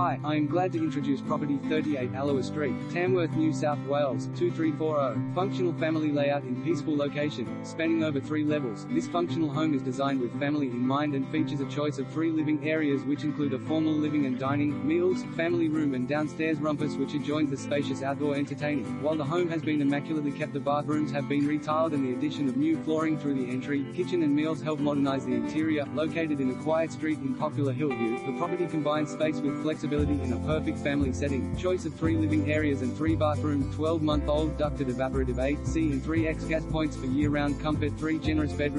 Hi, I am glad to introduce property 38 Allawah Street, Tamworth, New South Wales, 2340. Functional family layout in peaceful location, spanning over 3 levels. This functional home is designed with family in mind and features a choice of 3 living areas which include a formal living and dining, meals, family room and downstairs rumpus which adjoins the spacious outdoor entertaining. While the home has been immaculately kept, the bathrooms have been retiled and the addition of new flooring through the entry, kitchen and meals help modernize the interior. Located in a quiet street in popular Hillview, the property combines space with flexibility in a perfect family setting. Choice of 3 living areas and 3 bathrooms, 12-month-old ducted evaporative AC and 3 X gas points for year-round comfort, 3 generous bedrooms.